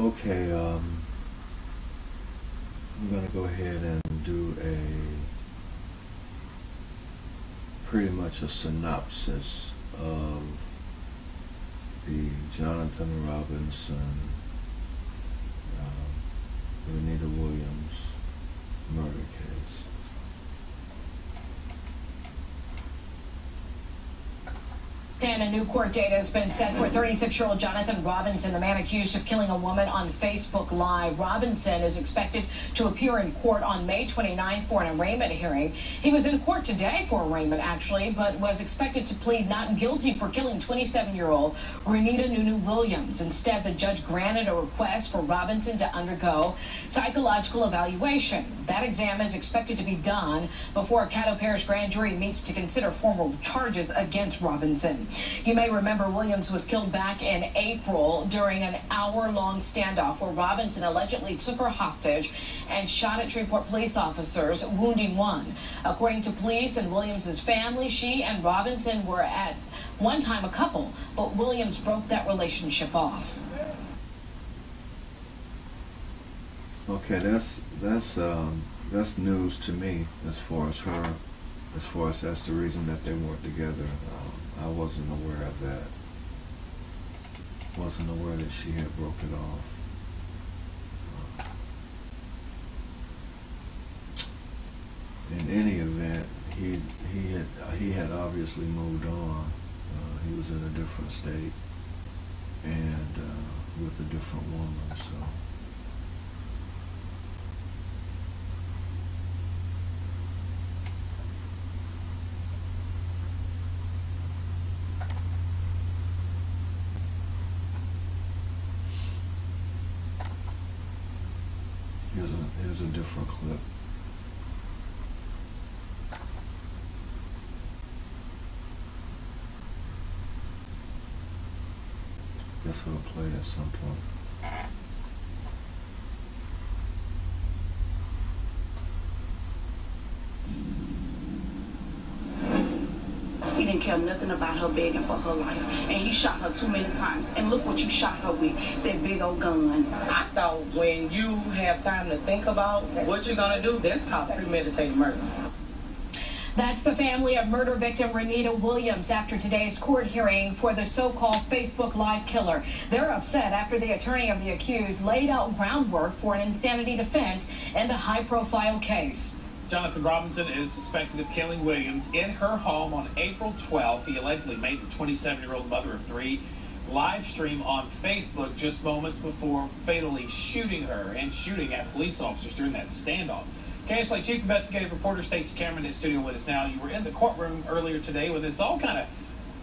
Okay, I'm going to go ahead and do a pretty much a synopsis of the Johnathan Robinson, Rannita Williams murder case. And a new court date has been set for 36-year-old Johnathan Robinson, the man accused of killing a woman on Facebook Live. Robinson is expected to appear in court on May 29th for an arraignment hearing. He was in court today for arraignment, actually, but was expected to plead not guilty for killing 27-year-old Rannita Nunu Williams. Instead, the judge granted a request for Robinson to undergo psychological evaluation. That exam is expected to be done before a Caddo Parish grand jury meets to consider formal charges against Robinson. You may remember Williams was killed back in April during an hour-long standoff where Robinson allegedly took her hostage and shot at Shreveport police officers, wounding one. According to police and Williams's family, she and Robinson were at one time a couple, but Williams broke that relationship off. Okay, that's news to me as far as her, as far as that's the reason that they weren't together. I wasn't aware of that. Wasn't aware that she had broke it off. In any event, he had obviously moved on. He was in a different state and with a different woman. So. Here's a different clip. Guess it'll play at some point. He didn't care nothing about her begging for her life, and he shot her too many times. And look what you shot her with, that big old gun. I thought when you have time to think about what you're gonna do, that's called premeditated murder. That's the family of murder victim Rannita Williams after today's court hearing for the so-called Facebook Live killer. They're upset after the attorney of the accused laid out groundwork for an insanity defense in the high-profile case. Johnathan Robinson is suspected of killing Williams in her home on April 12th. He allegedly made the 27-year-old mother of three live stream on Facebook just moments before fatally shooting her and shooting at police officers during that standoff. KSLA Chief Investigative Reporter Stacey Cameron is studio with us now. You were in the courtroom earlier today when this all kind of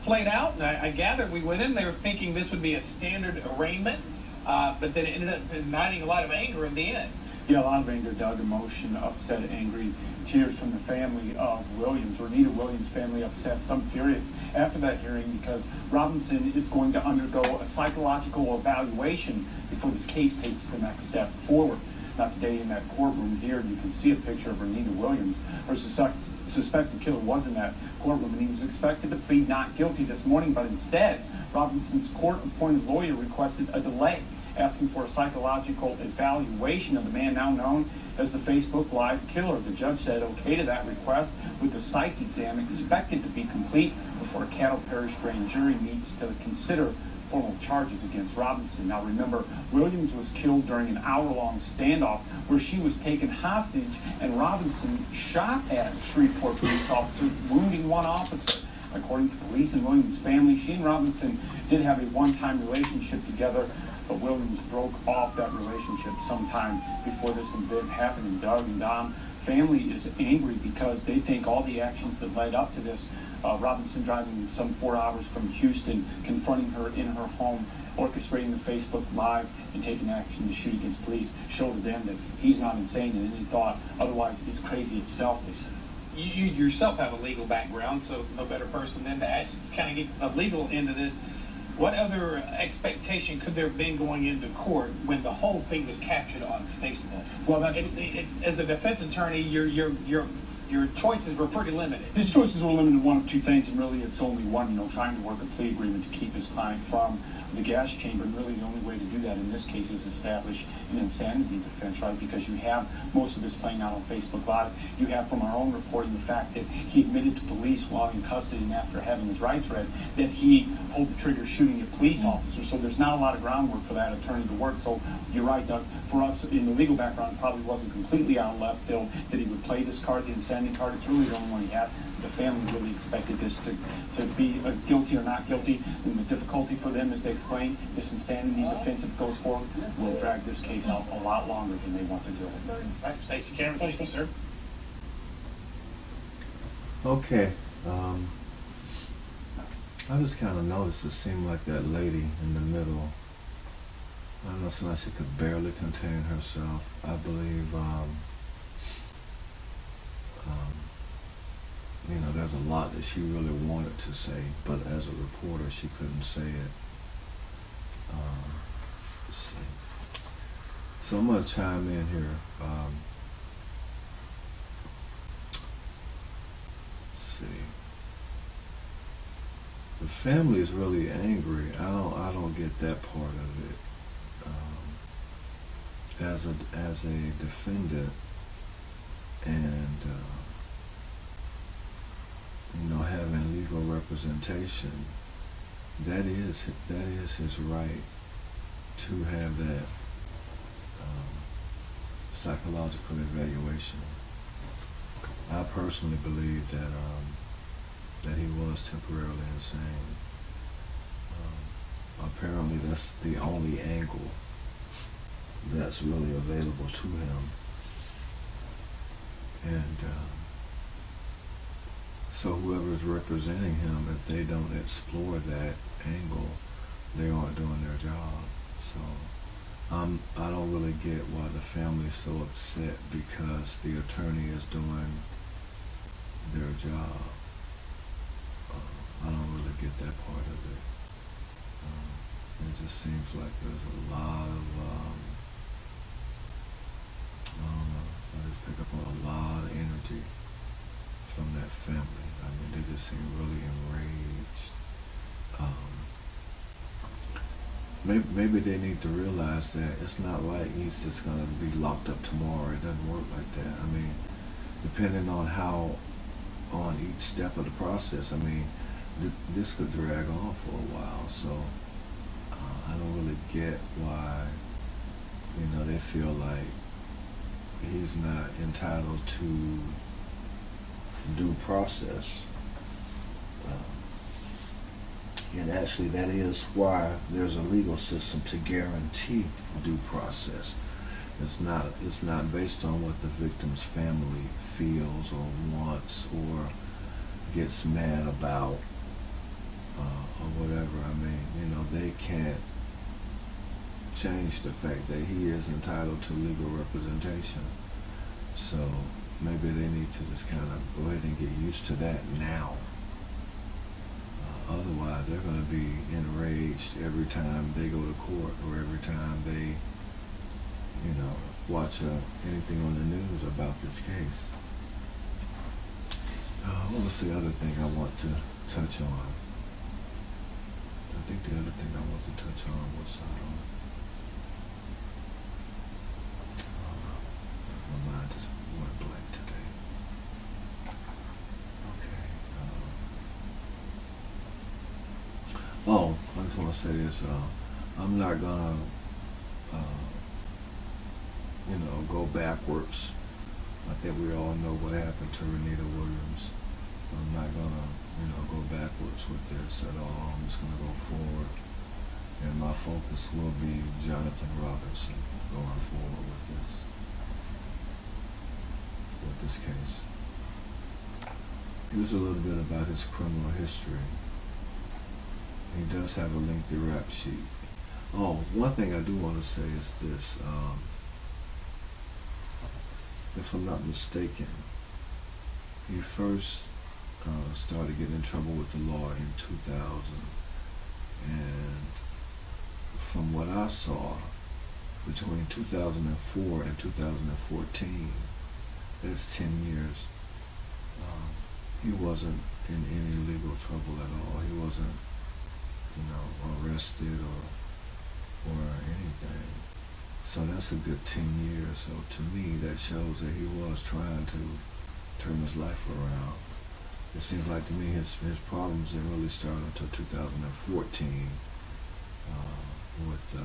played out, and I gather we went in there thinking this would be a standard arraignment, but then it ended up igniting a lot of anger in the end. Yeah, a lot of anger, Doug. Emotion, upset, angry, tears from the family of Williams. Rannita Williams' family upset, some furious after that hearing because Robinson is going to undergo a psychological evaluation before this case takes the next step forward. Now today in that courtroom here, you can see a picture of Rannita Williams. Her suspected killer was in that courtroom, and he was expected to plead not guilty this morning, but instead, Robinson's court-appointed lawyer requested a delay, asking for a psychological evaluation of the man now known as the Facebook Live killer. The judge said okay to that request, with the psych exam expected to be complete before a Caddo Parish grand jury meets to consider formal charges against Robinson. Now remember, Williams was killed during an hour-long standoff where she was taken hostage and Robinson shot at Shreveport police officers, wounding one officer. According to police and Williams' family, she and Robinson did have a one-time relationship together, but Williams broke off that relationship sometime before this event happened. And Doug and Dom, family is angry because they think all the actions that led up to this, Robinson driving some 4 hours from Houston, confronting her in her home, orchestrating the Facebook Live, and taking action to shoot against police, showed to them that he's not insane in any thought. Otherwise, it's crazy itself, they said. You yourself have a legal background, so no better person than to actually kind of get a legal end of this. What other expectation could there have been going into court when the whole thing was captured on Facebook? Well, that's it's as a defense attorney, you're your choices were pretty limited. His choices were limited to one of two things, and really it's only one, trying to work a plea agreement to keep his client from the gas chamber. And really the only way to do that in this case is establish an insanity defense, right? Because you have most of this playing out on Facebook Live. You have from our own reporting the fact that he admitted to police while in custody and after having his rights read that he pulled the trigger shooting at police officers. So there's not a lot of groundwork for that attorney to work. So you're right, Doug. For us in the legal background, it probably wasn't completely out of left field that he would play this card, the insanity card. It's really the only one he had. The family really expected this to be guilty or not guilty. And the difficulty for them, as they explain, this insanity defense, if it goes forward, will drag this case out a lot longer than they want to do it. Right, Stacey Cameron, thank you, sir. Okay. I just kind of noticed it seemed like that lady in the middle, I don't know, sometimes she could barely contain herself. I believe, there's a lot that she really wanted to say, but as a reporter, she couldn't say it. Let's see. So I'm going to chime in here. Let's see. The family is really angry. I don't get that part of it. As a defendant, and having legal representation, that is his right to have that psychological evaluation. I personally believe that that he was temporarily insane. Apparently, that's the only angle that's really available to him, and so whoever's representing him, if they don't explore that angle, they aren't doing their job. So I don't really get why the family's so upset, because the attorney is doing their job. I don't really get that part of it. It just seems like there's a lot of I just pick up on a lot of energy from that family. I mean, they just seem really enraged. Maybe they need to realize that it's not like he's just going to be locked up tomorrow. It doesn't work like that. I mean, depending on how, on each step of the process, I mean, this could drag on for a while. So I don't really get why, they feel like he's not entitled to due process. And actually, that is why there's a legal system, to guarantee due process. It's not based on what the victim's family feels or wants or gets mad about or whatever. I mean, they can't change the fact that he is entitled to legal representation. So maybe they need to just kind of go ahead and get used to that now. Otherwise, they're going to be enraged every time they go to court, or every time they, watch anything on the news about this case. What was the other thing I want to touch on? I think the other thing I want to touch on was my mind just went blank today. Okay. I just want to say this. I'm not gonna, go backwards. I think we all know what happened to Rannita Williams. I'm not gonna, go backwards with this at all. I'm just gonna go forward, and my focus will be Johnathan Robinson going forward with this. With this case. Here's a little bit about his criminal history. He does have a lengthy rap sheet. One thing I do want to say is this. If I'm not mistaken, he first started getting in trouble with the law in 2000. And from what I saw, between 2004 and 2014, that's 10 years. He wasn't in any legal trouble at all. He wasn't, you know, arrested or anything. So that's a good 10 years. So to me, that shows that he was trying to turn his life around. It seems like to me his problems didn't really start until 2014 with, I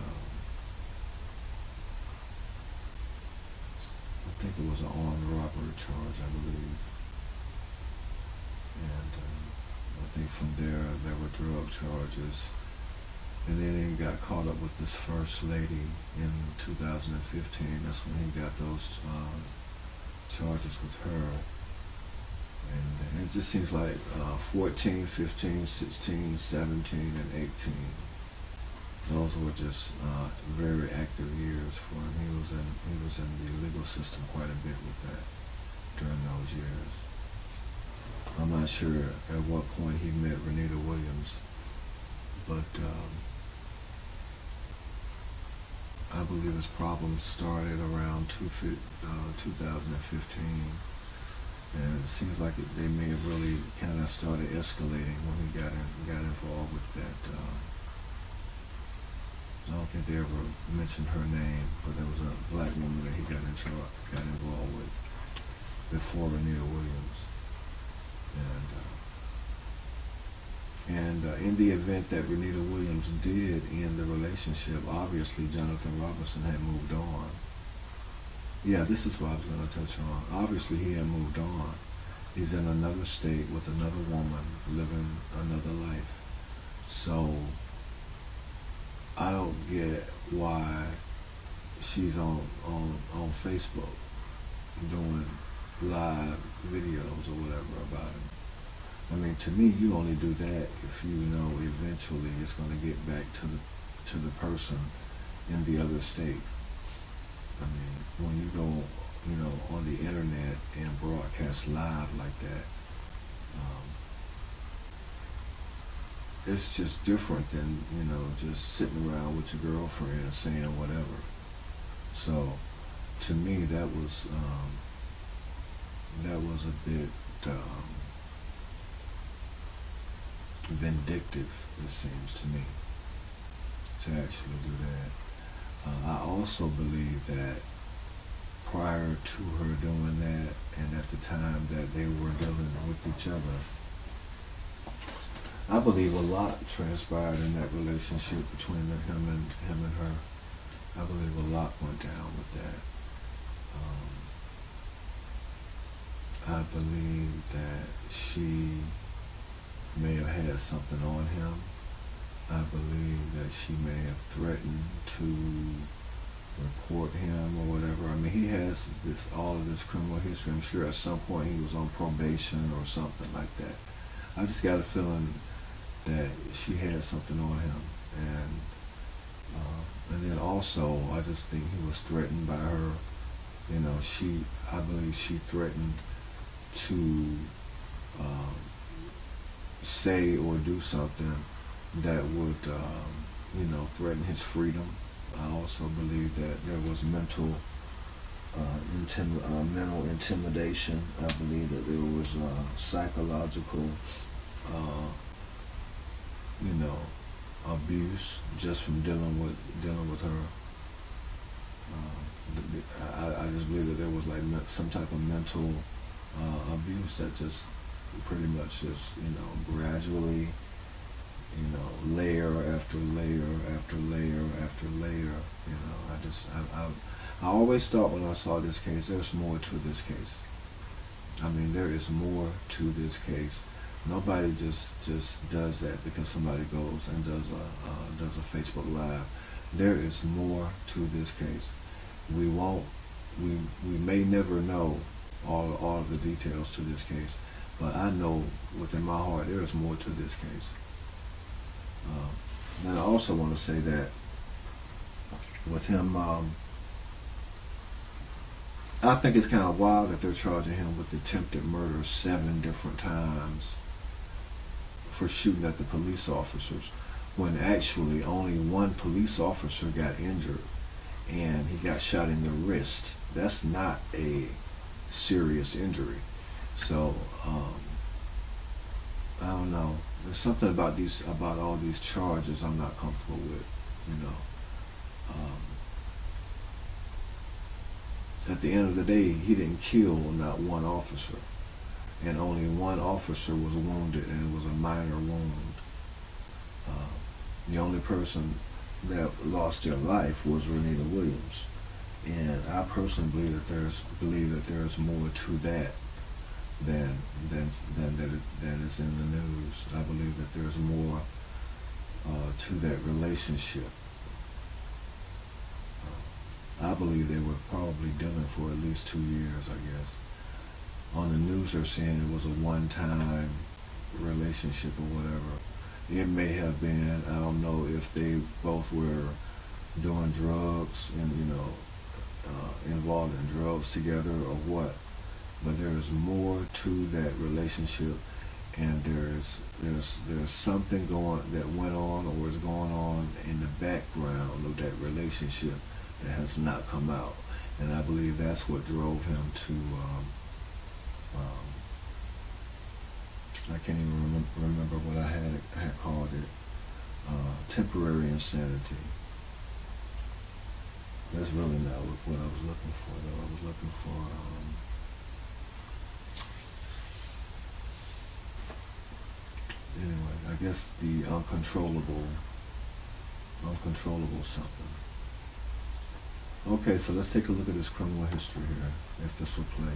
think it was an armed robbery charge, I believe. And I think from there were drug charges. And then he got caught up with this first lady in 2015. That's when he got those charges with her. And it just seems like 14, 15, 16, 17, and 18. Those were just very active years for him. He was in the legal system quite a bit with that during those years. I'm not sure at what point he met Rannita Williams, but I believe his problems started around 2015. And it seems like they may have really kind of started escalating when he got involved with that. I don't think they ever mentioned her name, but there was a black woman that he got involved with before Rannita Williams. And in the event that Rannita Williams did end the relationship, obviously Johnathan Robinson had moved on. Yeah, this is what I was going to touch on. Obviously, he had moved on. He's in another state with another woman, living another life. So, I don't get why she's on Facebook doing live videos or whatever about him. I mean, to me, you only do that if you know eventually it's going to get back to the person in the other state. I mean, when you go, you know, on the internet and broadcast live like that, it's just different than, you know, just sitting around with your girlfriend and saying whatever. So, to me, that was a bit vindictive. It seems to me to actually do that. I also believe that prior to her doing that, and at the time that they were dealing with each other, I believe a lot transpired in that relationship between him and her. I believe a lot went down with that. I believe that she may have had something on him. I believe that she may have threatened to report him or whatever. I mean, he has all of this criminal history. I'm sure at some point he was on probation or something like that. I just got a feeling that she had something on him. And then also, I just think he was threatened by her. You know, I believe she threatened to say or do something that would, you know, threaten his freedom. I also believe that there was mental intimidation. I believe that there was psychological, you know, abuse just from dealing with her. I just believe that there was like some type of mental abuse that just pretty much just, you know, gradually, you know, layer after layer after layer after layer. You know, I always thought when I saw this case, there's more to this case. I mean, there is more to this case. Nobody just does that because somebody goes and does a Facebook Live. There is more to this case. We may never know all of the details to this case, but I know within my heart there is more to this case. And I also want to say that with him, I think it's kind of wild that they're charging him with attempted murder 7 different times for shooting at the police officers, when actually only one police officer got injured and he got shot in the wrist. That's not a serious injury. So I don't know. There's something about all these charges I'm not comfortable with, you know. At the end of the day, he didn't kill not one officer, and only one officer was wounded, and it was a minor wound. The only person that lost their life was Rannita Williams, and I personally believe that there's more to that than is in the news. I believe that there's more to that relationship. I believe they were probably dealing for at least 2 years, I guess. On the news they're saying it was a one-time relationship or whatever. It may have been. I don't know if they both were doing drugs and, you know, involved in drugs together or what. But there is more to that relationship, and there's something that went on or is going on in the background of that relationship that has not come out, and I believe that's what drove him to I can't even remember what I had called it, temporary insanity. That's really not what I was looking for, though. I was looking for anyway, I guess the uncontrollable something. Okay, so let's take a look at his criminal history here, if this will play.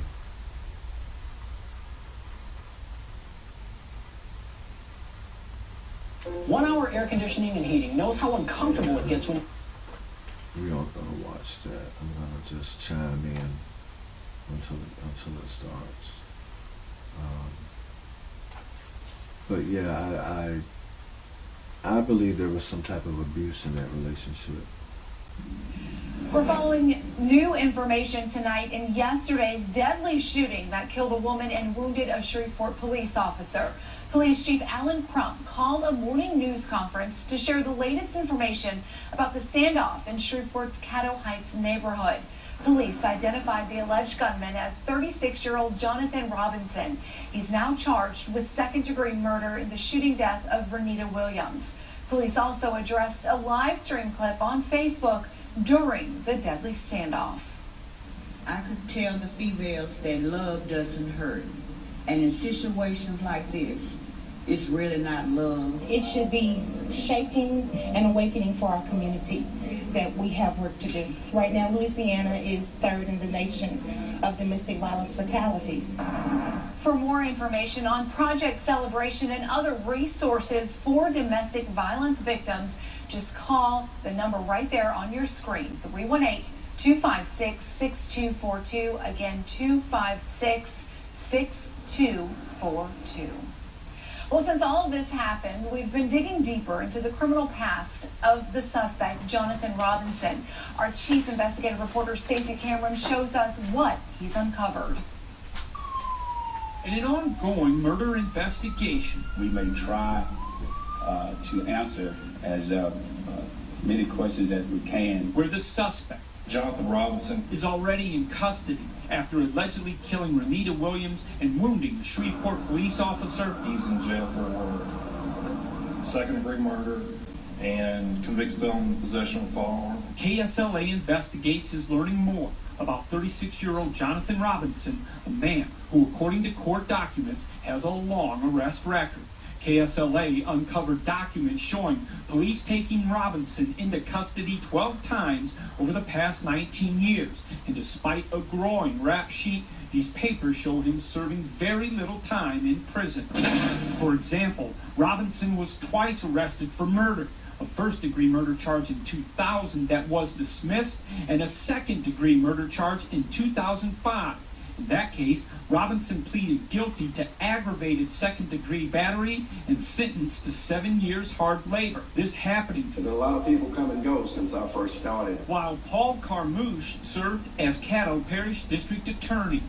One-hour air conditioning and heating knows how uncomfortable it gets when... We aren't going to watch that. I'm going to just chime in until it starts. But yeah, I believe there was some type of abuse in that relationship. We're following new information tonight in yesterday's deadly shooting that killed a woman and wounded a Shreveport police officer. Police Chief Alan Crump called a morning news conference to share the latest information about the standoff in Shreveport's Caddo Heights neighborhood. Police identified the alleged gunman as 36-year-old Johnathan Robinson. He's now charged with second-degree murder in the shooting death of Rannita Williams. Police also addressed a live stream clip on Facebook during the deadly standoff. I could tell the females that love doesn't hurt. And in situations like this, it's really not love. It should be shaking and awakening for our community that we have work to do. Right now, Louisiana is third in the nation of domestic violence fatalities. For more information on Project Celebration and other resources for domestic violence victims, just call the number right there on your screen, 318-256-6242, again, 256-6242. Well, since all of this happened, we've been digging deeper into the criminal past of the suspect, Johnathan Robinson. Our chief investigative reporter, Stacey Cameron, shows us what he's uncovered. In an ongoing murder investigation, we may try to answer as many questions as we can. Where the suspect, Johnathan Robinson, is already in custody after allegedly killing Rannita Williams and wounding the Shreveport police officer. He's in jail for second-degree murder and convicted felon possession of a firearm. KSLA investigates is learning more about 36-year-old Johnathan Robinson, a man who, according to court documents, has a long arrest record. KSLA uncovered documents showing police taking Robinson into custody 12 times over the past 19 years. And despite a growing rap sheet, these papers show him serving very little time in prison. For example, Robinson was twice arrested for murder, a first-degree murder charge in 2000 that was dismissed, and a second-degree murder charge in 2005. In that case, Robinson pleaded guilty to aggravated second-degree battery and sentenced to 7 years hard labor. This happening. And a lot of people come and go since I first started. While Paul Carmouche served as Caddo Parish District Attorney.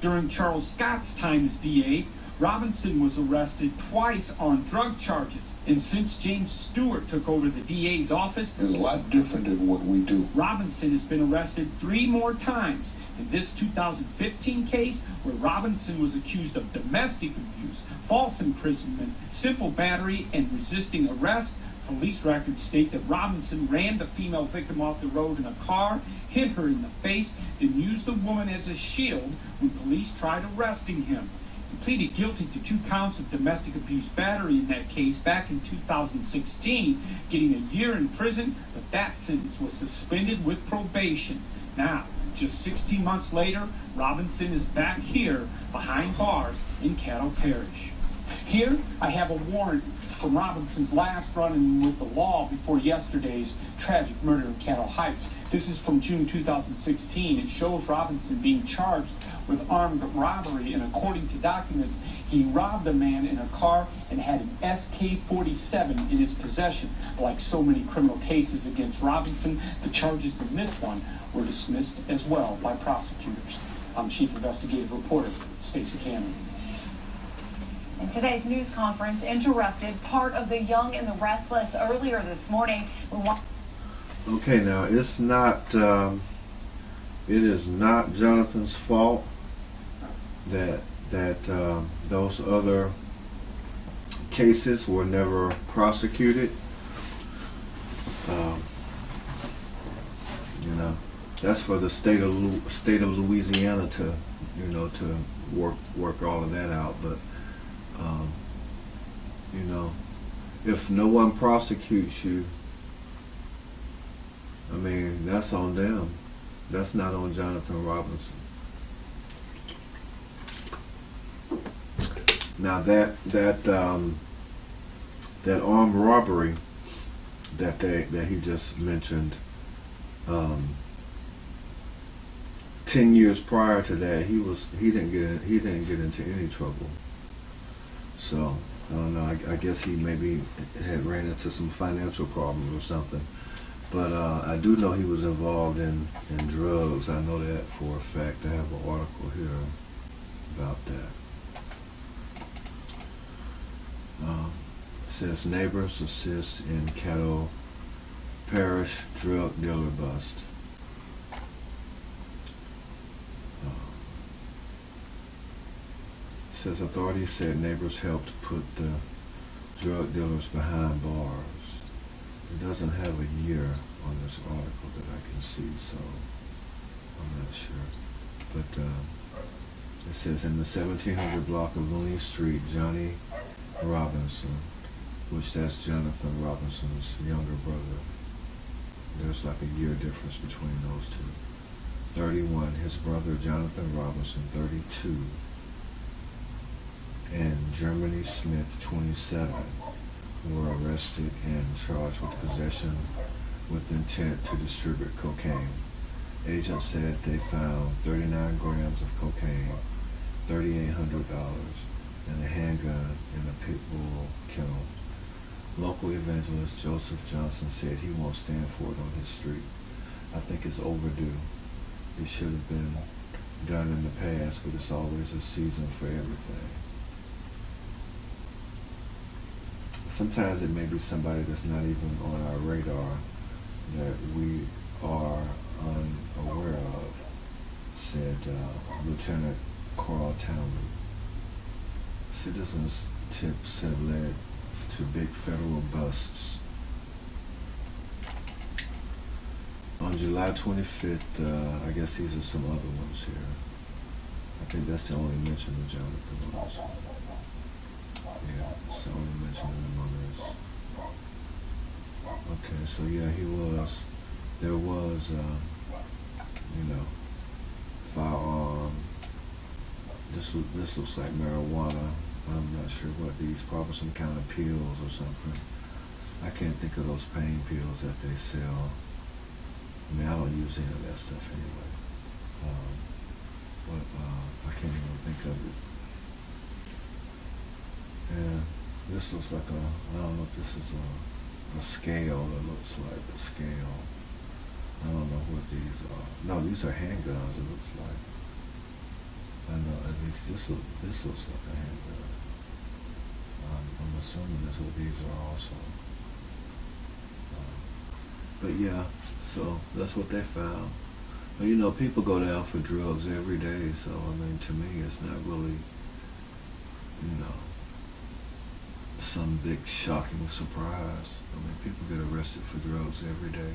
During Charles Scott's time as DA, Robinson was arrested twice on drug charges, and since James Stewart took over the DA's office, it's a lot different than what we do. Robinson has been arrested 3 more times. In this 2015 case, where Robinson was accused of domestic abuse, false imprisonment, simple battery, and resisting arrest, police records state that Robinson ran the female victim off the road in a car, hit her in the face, then used the woman as a shield when police tried arresting him. He pleaded guilty to 2 counts of domestic abuse battery in that case back in 2016, getting a year in prison, but that sentence was suspended with probation. Now, just 16 months later, Robinson is back here behind bars in Caddo Parish. Here, I have a warrant from Robinson's last run-in with the law before yesterday's tragic murder in Caddo Heights. This is from June 2016. It shows Robinson being charged with armed robbery, and according to documents, he robbed a man in a car and had an SK-47 in his possession. Like so many criminal cases against Robinson, the charges in this one were dismissed as well by prosecutors. I'm Chief Investigative Reporter Stacey Cameron. And today's news conference interrupted part of the Young and the Restless earlier this morning. Okay, now it's not, it is not Jonathan's fault that those other cases were never prosecuted. You know, that's for the state of Louisiana to, you know, to work all of that out, but. You know, if no one prosecutes you, I mean, that's on them. That's not on Jonathan Robinson. Now that armed robbery that he just mentioned, 10 years prior to that, he didn't get into any trouble. So, I don't know, I guess he maybe had ran into some financial problems or something. But I do know he was involved in drugs. I know that for a fact. I have an article here about that. It says, neighbors assist in Caddo Parish drug dealer bust. Says authorities said neighbors helped put the drug dealers behind bars. It doesn't have a year on this article that I can see, so I'm not sure. But it says in the 1700 block of Looney Street, Johnny Robinson, which that's Jonathan Robinson's younger brother. There's like a year difference between those two. 31, his brother Jonathan Robinson, 32. And Germany Smith, 27, were arrested and charged with possession with intent to distribute cocaine. Agents said they found 39 grams of cocaine, $3,800, and a handgun in a pit bull kennel. Local evangelist Joseph Johnson said he won't stand for it on his street. I think it's overdue. It should have been done in the past, but it's always a season for everything. Sometimes it may be somebody that's not even on our radar that we are unaware of, said Lieutenant Carl Townley. Citizens' tips have led to big federal busts. On July 25th, I guess these are some other ones here. I think that's the only mention of Jonathan Robinson. Yeah, so I mentioned him on this. Okay, so yeah, he was, there was, you know, firearm. This looks like marijuana. I'm not sure what these, probably some kind of pills or something. I can't think of those pain pills that they sell. I mean, I don't use any of that stuff anyway. But I can't even think of it. Yeah, this looks like a, I don't know if this is a scale, it looks like a scale. I don't know what these are. No, these are handguns, it looks like. I know, at least this looks like a handgun. assuming SOBs are also. But yeah, so that's what they found. But you know, people go down for drugs every day, so I mean, to me, it's not really, you know, some big shocking surprise. I mean, people get arrested for drugs every day.